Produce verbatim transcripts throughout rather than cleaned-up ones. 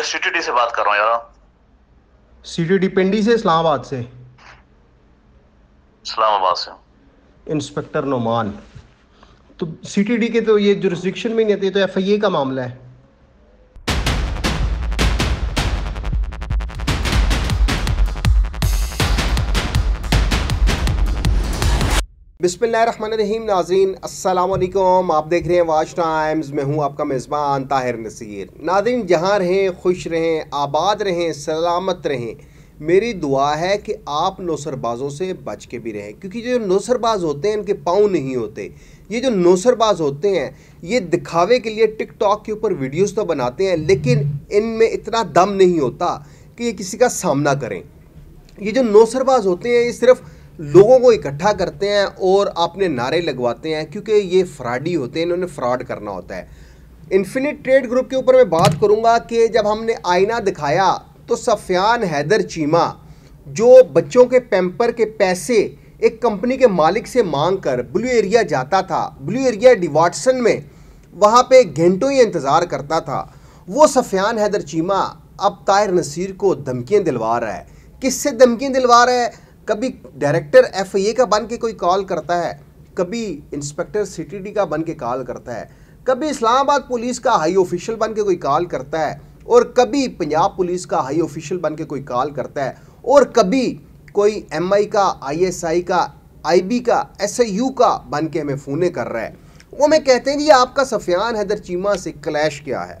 मैं सीटीडी से बात कर रहा हूँ यार। सीटीडी पिंडी से, इस्लामाबाद से। इस्लामाबाद से इंस्पेक्टर नोमान। तो सीटीडी के तो ये जुरिस्डिक्शन में नहीं आती, तो एफआईए का मामला है। बिस्मिल्लाहिर्रहमानिर्रहीम नाज़रीन, अस्सलाम वालेकुम। आप देख रहे हैं वाच टाइम्स, मैं हूं आपका मेज़बान ताहिर नसीर। नाज़रीन, जहां रहें खुश रहें, आबाद रहें, सलामत रहें। मेरी दुआ है कि आप नौसरबाज़ों से बच के भी रहें, क्योंकि जो नौसरबाज होते हैं इनके पाँव नहीं होते। ये जो नौसरबाज होते हैं ये दिखावे के लिए टिकटॉक के ऊपर वीडियोस तो बनाते हैं, लेकिन इनमें इतना दम नहीं होता कि ये किसी का सामना करें। ये जो नौसरबाज होते हैं ये सिर्फ़ लोगों को इकट्ठा करते हैं और अपने नारे लगवाते हैं, क्योंकि ये फ्रॉडी होते हैं, इन्होंने फ्रॉड करना होता है। इन्फिनिट ट्रेड ग्रुप के ऊपर मैं बात करूँगा कि जब हमने आईना दिखाया तो सुफियान हैदर चीमा, जो बच्चों के पैम्पर के पैसे एक कंपनी के मालिक से मांग कर ब्लू एरिया जाता था, ब्लू एरिया डिवाटसन में वहाँ पे घंटों ही इंतज़ार करता था, वो सुफियान हैदर चीमा अब ताहिर नसीर को धमकियाँ दिलवा रहा है। किससे धमकियाँ दिलवा रहा है? कभी डायरेक्टर एफआईए का बन के कोई कॉल करता है, कभी इंस्पेक्टर सीटीडी का बन के कॉल करता है, कभी इस्लामाबाद पुलिस का हाई ऑफिशियल बन के कोई कॉल करता है, और कभी पंजाब पुलिस का हाई ऑफिशियल बन के कोई कॉल करता है, और कभी कोई एमआई का, आईएसआई का, आईबी का, एसआईयू का बन के हमें फ़ोने कर रहा है। वो मैं कहते हैं जी आपका सुफियान हैदर चीमा से क्लैश क्या है?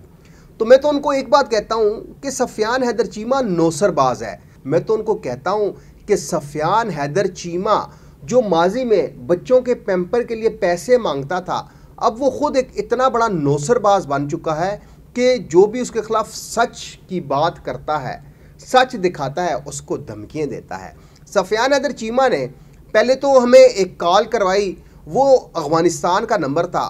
तो मैं तो उनको एक बात कहता हूँ कि सुफियान हैदर चीमा नौसरबाज है। मैं तो उनको कहता हूँ कि सुफियान हैदर चीमा जो माजी में बच्चों के पैम्पर के लिए पैसे मांगता था, अब वो ख़ुद एक इतना बड़ा नौसरबाज बन चुका है कि जो भी उसके खिलाफ सच की बात करता है, सच दिखाता है, उसको धमकियाँ देता है। सुफियान हैदर चीमा ने पहले तो हमें एक कॉल करवाई, वो अफगानिस्तान का नंबर था।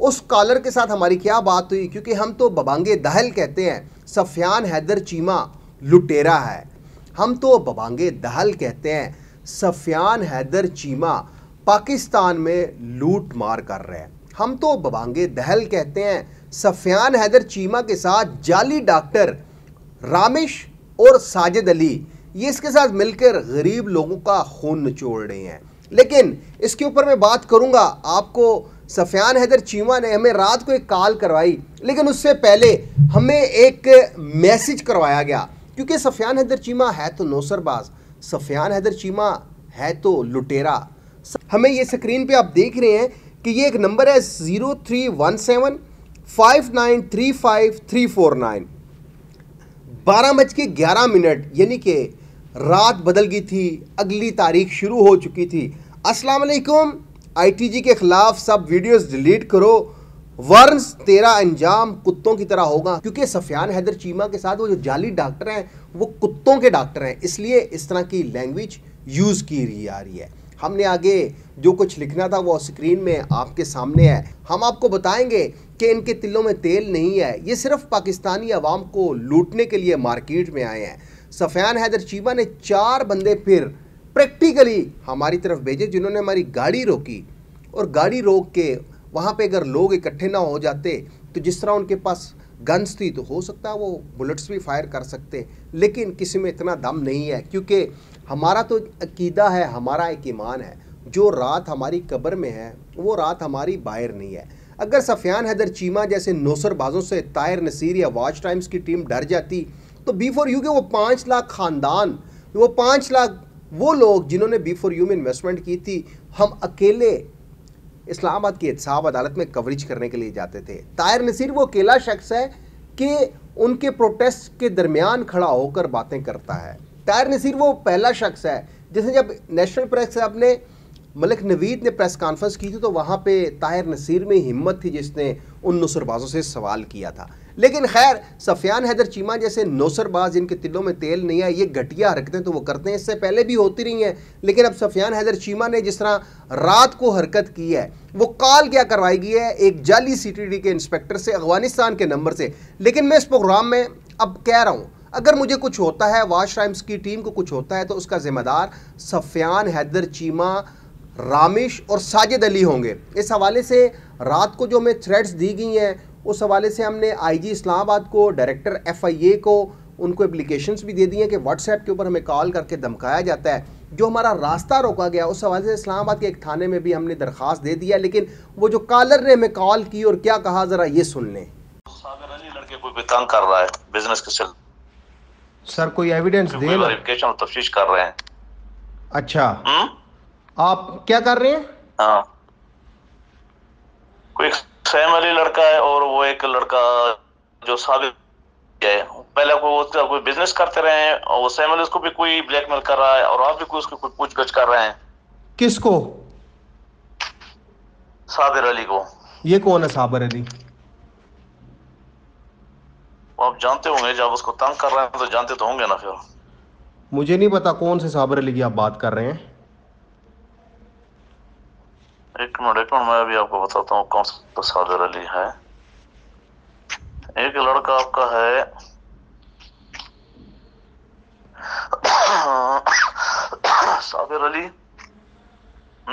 उस कॉलर के साथ हमारी क्या बात हुई, क्योंकि हम तो बबांगे दहल कहते हैं, सुफियान हैदर चीमा लुटेरा है। हम तो बबांगे दहल कहते हैं, सुफियान हैदर चीमा पाकिस्तान में लूट मार कर रहे हैं। हम तो बबांगे दहल कहते हैं, सुफियान हैदर चीमा के साथ जाली डॉक्टर रामिश और साजिद अली, ये इसके साथ मिलकर गरीब लोगों का खून निचोड़ रहे हैं। लेकिन इसके ऊपर मैं बात करूंगा आपको। सुफियान हैदर चीमा ने हमें रात को एक कॉल करवाई, लेकिन उससे पहले हमें एक मैसेज करवाया गया, क्योंकि सुफियान हैदर चीमा है तो नौसरबाज, सुफियान हैदर चीमा है तो लुटेरा। हमें ये स्क्रीन पर आप देख रहे हैं कि ये एक नंबर है zero three one seven five nine three five three four nine. बारह बज के ग्यारह मिनट यानी कि रात बदल गई थी, अगली तारीख शुरू हो चुकी थी। अस्सलाम वालेकुम, आईटीजी के ख़िलाफ़ सब वीडियोस डिलीट करो, वर्न्स तेरा अंजाम कुत्तों की तरह होगा। क्योंकि सुफियान हैदर चीमा के साथ वो जो जाली डॉक्टर हैं वो कुत्तों के डॉक्टर हैं, इसलिए इस तरह की लैंग्वेज यूज़ की आ रही है। हमने आगे जो कुछ लिखना था वो स्क्रीन में आपके सामने है। हम आपको बताएंगे कि इनके तिलों में तेल नहीं है, ये सिर्फ पाकिस्तानी आवाम को लूटने के लिए मार्केट में आए हैं। सुफियान हैदर चीमा ने चार बंदे फिर प्रैक्टिकली हमारी तरफ भेजे, जिन्होंने हमारी गाड़ी रोकी, और गाड़ी रोक के वहाँ पे अगर लोग इकट्ठे ना हो जाते तो जिस तरह उनके पास गन्स थी तो हो सकता है वो बुलेट्स भी फायर कर सकते, लेकिन किसी में इतना दम नहीं है। क्योंकि हमारा तो अकीदा है, हमारा एक ईमान है, जो रात हमारी कब्र में है वो रात हमारी बाहर नहीं है। अगर सुफियान हैदर चीमा जैसे नौसरबाजों से ताहिर नसीर या वाच टाइम्स की टीम डर जाती तो बी फोर यू के वो पाँच लाख ख़ानदान, वो पाँच लाख वो लोग जिन्होंने बी फोर यू में इन्वेस्टमेंट की थी, हम अकेले इस्लामाबाद की एहतसाब अदालत में कवरेज करने के लिए जाते थे। ताहिर नसीर वो अकेला शख्स है कि उनके प्रोटेस्ट के दरमियान खड़ा होकर बातें करता है। ताहिर नसीर वो पहला शख्स है जिसने, जब नेशनल प्रेस अपने मलिक नवीद ने प्रेस कॉन्फ्रेंस की थी तो वहाँ पे ताहिर नसीर में हिम्मत थी जिसने उन नौसरबाज़ों से सवाल किया था। लेकिन खैर, सुफियान हैदर चीमा जैसे नौसरबाज, इनके तिलों में तेल नहीं है, ये घटिया हरकतें तो वो करते हैं, इससे पहले भी होती रही हैं। लेकिन अब सुफियान हैदर चीमा ने जिस तरह रात को हरकत की है, वो कॉल क्या करवाई गई है एक जाली सी टी डी के इंस्पेक्टर से, अफगानिस्तान के नंबर से। लेकिन मैं इस प्रोग्राम में अब कह रहा हूँ, अगर मुझे कुछ होता है, वाच टाइम्स की टीम को कुछ होता है, तो उसका जिम्मेदार सुफियान हैदर चीमा, रामिश और साजिद अली होंगे। इस हवाले से रात को जो हमें थ्रेड्स दी गई हैं उस हवाले से हमने आईजी इस्लामाबाद को, डायरेक्टर एफआईए को, उनको एप्लीकेशंस भी दे दी हैं कि व्हाट्सएप के ऊपर हमें कॉल करके धमकाया जाता है। जो हमारा रास्ता रोका गया उस हवाले से इस्लामाबाद के एक थाने में भी हमने दरख्वास्त दे दिया। लेकिन वो जो कॉलर ने हमें कॉल की और क्या कहा ज़रा ये सुन लें। तंग कर रहा है बिजनेस के सिलसिले सर, कोई एविडेंस दे लो। वेरिफिकेशन और तफ्तीश कर रहे हैं। अच्छा हुँ? आप क्या कर रहे हैं? हाँ, कोई फैमिली लड़का है और वो एक लड़का जो साबित है पहले वो कोई बिजनेस करते रहे हैं और वो फैमिली उसको भी कोई ब्लैकमेल कर रहा है और आप भी कोई उसको कोई पूछगछ कर रहे हैं। किसको? साबिर अली को। ये कौन है साबिर अली? आप जानते होंगे, जब उसको तंग कर रहे हैं तो जानते तो होंगे ना। फिर मुझे नहीं पता कौन से साबिर अली की आप बात कर रहे हैं। एक मिनट एक मिनट मैं अभी आपको बताता हूँ कौन सा साबिर अली है। एक लड़का आपका है साबिर अली,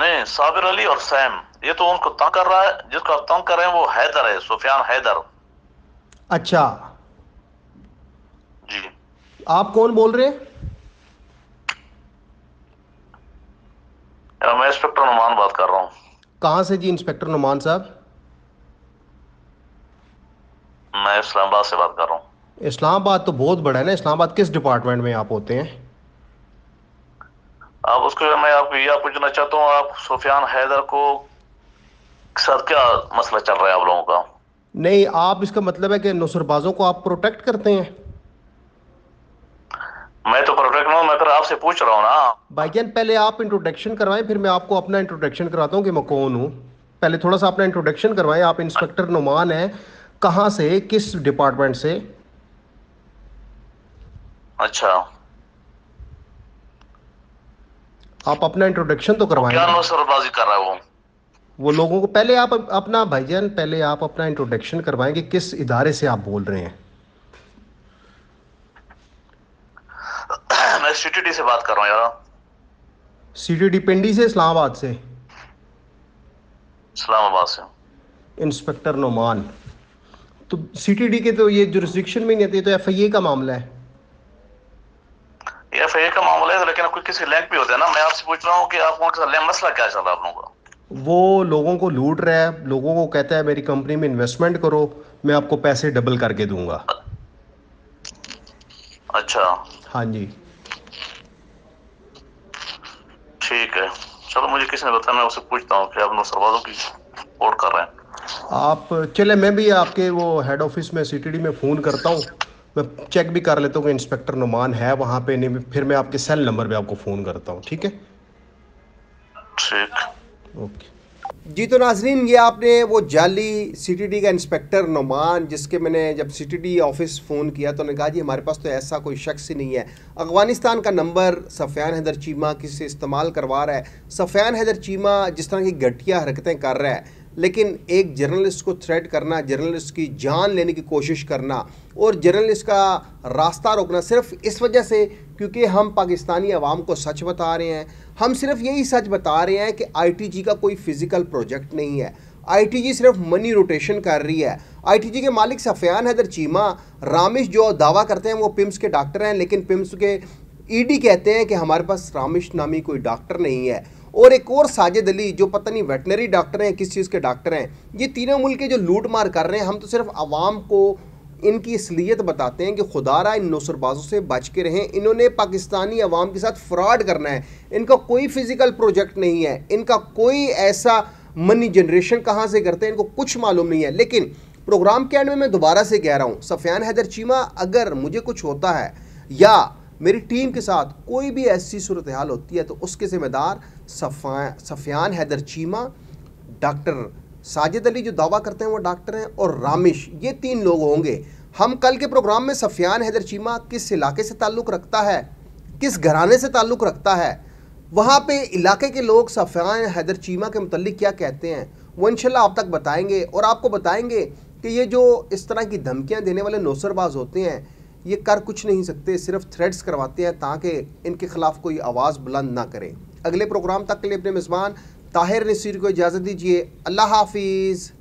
नहीं साबिर अली और सैम, ये तो उनको तंग कर रहा है। जिसको आप तंग कर रहे हैं वो हैदर है, सुफियान हैदर। अच्छा जी, आप कौन बोल रहे हैं? मैं इंस्पेक्टर नुमान बात कर रहा हूँ। कहाँ से जी इंस्पेक्टर नुमान साहब? मैं इस्लामाबाद से बात कर रहा हूँ। इस्लामाबाद तो बहुत बड़ा है ना। इस्लामाबाद किस डिपार्टमेंट में आप होते हैं? आप उसके मैं आपको यह पूछना चाहता हूँ, आप सुफियान हैदर को सर क्या मसला चल रहा है आप लोगों का? नहीं, आप इसका मतलब है कि नुसरबाजों को आप प्रोटेक्ट करते हैं। मैं तो प्रोटेक्ट नहीं हूँ, मैं फिर आपसे पूछ रहा हूँ ना। भाईजान पहले आप इंट्रोडक्शन करवाएं, फिर मैं आपको अपना इंट्रोडक्शन कराता हूँ कि मैं कौन हूँ। पहले थोड़ा सा अपना इंट्रोडक्शन करवाएं। आप इंस्पेक्टर नुमान हैं, कहाँ से, किस डिपार्टमेंट से? अच्छा, आप अपना इंट्रोडक्शन तो करवाएं। क्या नौसरबाजी कर रहा है वो वो लोगों को? पहले आप अपना, भाईजान पहले आप अपना इंट्रोडक्शन करवाएं कि किस इदारे से आप बोल रहे हैं। मैं सीटीडी से बात कर रहा हूँ यार। सीटीडी पिंडी से? इस्लामाबाद से? इस्लामाबाद से। इंस्पेक्टर नुमान, तो सीटीडी के तो ये जुरिस्डिक्शन में नहीं आते, तो एफआईए का मामला है। ये एफआईए का मामला है, लेकिन कोई किसी लैंक पे होता है ना। मैं आपसे पूछ रहा हूँ कि आप उनके साथ मसला क्या चल रहा है आप लोगों का? वो लोगों को लूट रहा है, लोगों को कहता है मेरी कंपनी में इन्वेस्टमेंट करो, मैं आपको पैसे डबल करके दूंगा। अच्छा, हाँ जी, ठीक है। चलो, मुझे किसी ने बताया, मैं उसे पूछता हूँ कि आप नौसरबाजों की रिपोर्ट कर रहे हैं आप। चले, मैं भी आपके वो हेड ऑफिस में सीटीडी में फ़ोन करता हूँ, मैं चेक भी कर लेता हूँ कि इंस्पेक्टर नुमान है वहाँ पे नहीं, फिर मैं आपके सेल नंबर पे आपको फ़ोन करता हूँ। ठीक है, ठीक, ओके जी। तो नाज़रीन, ये आपने वो जाली सीटीडी का इंस्पेक्टर नुमान, जिसके मैंने जब सीटीडी ऑफिस फ़ोन किया तो उन्होंने कहा जी हमारे पास तो ऐसा कोई शख्स ही नहीं है। अफगानिस्तान का नंबर सुफियान हैदर चीमा किसी से इस्तेमाल करवा रहा है। सुफियान हैदर चीमा जिस तरह की घटिया हरकतें कर रहा है, लेकिन एक जर्नलिस्ट को थ्रेट करना, जर्नलिस्ट की जान लेने की कोशिश करना और जर्नलिस्ट का रास्ता रोकना, सिर्फ इस वजह से क्योंकि हम पाकिस्तानी आवाम को सच बता रहे हैं। हम सिर्फ यही सच बता रहे हैं कि आईटीजी का कोई फ़िज़िकल प्रोजेक्ट नहीं है। आईटीजी सिर्फ मनी रोटेशन कर रही है। आईटीजी के मालिक सुफियान हैदर चीमा, रामिश जो दावा करते हैं वो पिम्स के डॉक्टर हैं, लेकिन पिम्स के ईडी कहते हैं कि हमारे पास रामिश नामी कोई डॉक्टर नहीं है। और एक और साजिद अली, जो पता नहीं वेटनरी डॉक्टर हैं, किस चीज़ के डॉक्टर हैं। ये तीनों मुल्क के जो लूट मार कर रहे हैं, हम तो सिर्फ आवाम को इनकी असलियत बताते हैं कि खुदारा इन नौसरबाजों से बच के रहें। इन्होंने पाकिस्तानी आवाम के साथ फ्रॉड करना है। इनका कोई फिज़िकल प्रोजेक्ट नहीं है, इनका कोई ऐसा मनी जनरेशन कहाँ से करते हैं इनको कुछ मालूम नहीं है। लेकिन प्रोग्राम के एंड में मैं दोबारा से कह रहा हूँ, सुफियान हैदर चीमा, अगर मुझे कुछ होता है या मेरी टीम के साथ कोई भी ऐसी सूरत हाल होती है तो उसके ज़िम्मेदार सुफियान हैदर चीमा, डॉक्टर साजिद अली जो दावा करते हैं वो डॉक्टर हैं, और रामिश, ये तीन लोग होंगे। हम कल के प्रोग्राम में सुफियान हैदर चीमा किस इलाके से ताल्लुक़ रखता है, किस घराने से ताल्लुक़ रखता है, वहाँ पे इलाके के लोग सुफियान हैदर चीमा के मुतल्लिक़ क्या कहते हैं, वो इंशाल्लाह आप तक बताएंगे। और आपको बताएंगे कि ये जो इस तरह की धमकियाँ देने वाले नौसरबाज होते हैं, ये कर कुछ नहीं सकते, सिर्फ थ्रेड्स करवाते हैं ताकि इनके ख़िलाफ़ कोई आवाज़ बुलंद ना करे। अगले प्रोग्राम तक के लिए अपने मेज़बान ताहिर नसीर को इजाज़त दीजिए। अल्लाह हाफिज़।